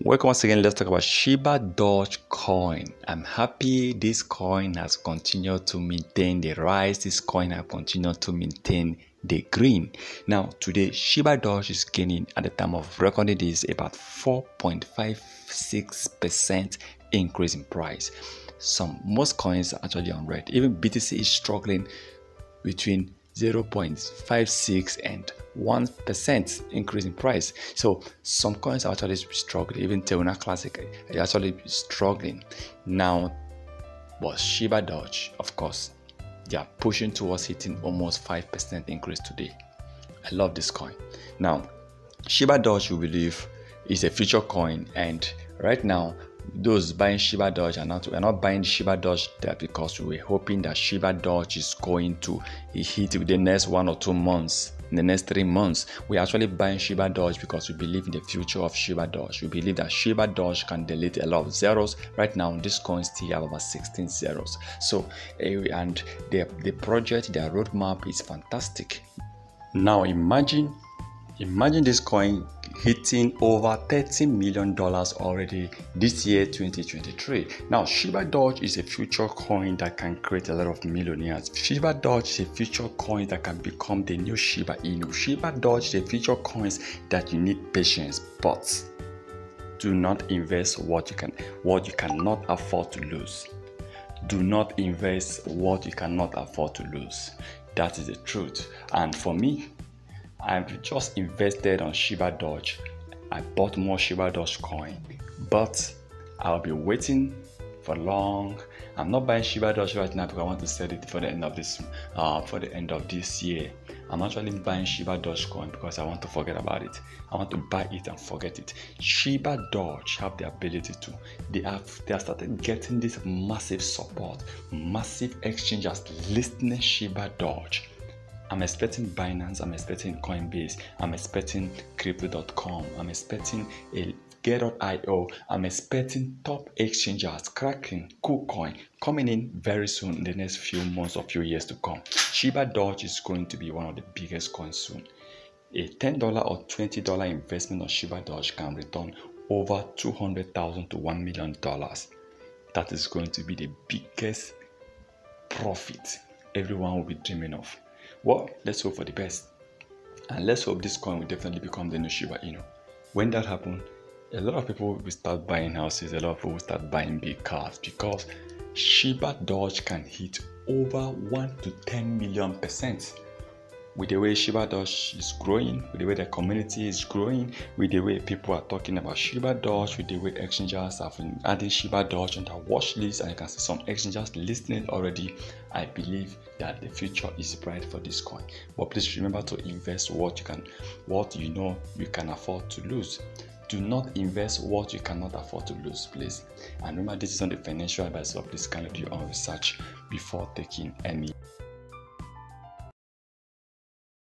Welcome once again. Let's talk about Shiba Doge coin. I'm happy this coin has continued to maintain the rise. This coin has continued to maintain the green. Now today Shiba Doge is gaining, at the time of recording this, about 4.56% increase in price. Most coins are actually on red. Even BTC is struggling between 0.56 and 1% increase in price. So some coins are actually struggling. Even Terra Classic is actually struggling now. But Shiba Doge, of course, they are pushing towards hitting almost 5% increase today. I love this coin. Now Shiba Doge, we believe, is a future coin, and right now those buying Shiba Doge are not buying Shiba Doge there because we were hoping that Shiba Doge is going to hit within the next 1 or 2 months, in the next 3 months. We're actually buying Shiba Doge because we believe in the future of Shiba Doge. We believe that Shiba Doge can delete a lot of zeros. Right now this coin still have about 16 zeros. So and the project, their roadmap is fantastic. Now imagine this coin hitting over $30 million already this year, 2023. Now Shiba Doge is a future coin that can create a lot of millionaires. Shiba Doge is a future coin that can become the new Shiba Inu. Shiba Doge is a future coins that you need patience, but do not invest what you cannot afford to lose. Do not invest what you cannot afford to lose. That is the truth. And for me, I've just invested on Shiba Doge. I bought more Shiba Doge coin, but I'll be waiting for long. I'm not buying Shiba Doge right now because I want to sell it for the end of this year. I'm actually buying Shiba Doge coin because I want to forget about it. I want to buy it and forget it. Shiba Doge have the ability to. They have started getting this massive support. Massive exchanges listening Shiba Doge. I'm expecting Binance, I'm expecting Coinbase, I'm expecting Crypto.com, I'm expecting Gate.io, I'm expecting top exchanges, Kraken, KuCoin, coming in very soon in the next few months or few years to come. Shiba Doge is going to be one of the biggest coins soon. A $10 or $20 investment on Shiba Doge can return over $200,000 to $1 million. That is going to be the biggest profit everyone will be dreaming of. Well, let's hope for the best, and let's hope this coin will definitely become the new Shiba Inu. When that happens, a lot of people will start buying houses, a lot of people will start buying big cars, because Shiba Doge can hit over 1 to 10 million% with the way Shiba Doge is growing, with the way the community is growing, with the way people are talking about Shiba Doge, with the way exchanges have been adding Shiba Doge on their watch list, and you can see some exchanges listening already. I believe that the future is bright for this coin. But please remember to invest what you know you can afford to lose. Do not invest what you cannot afford to lose, please. And remember, this is not a financial advice, so please do your own research before taking any.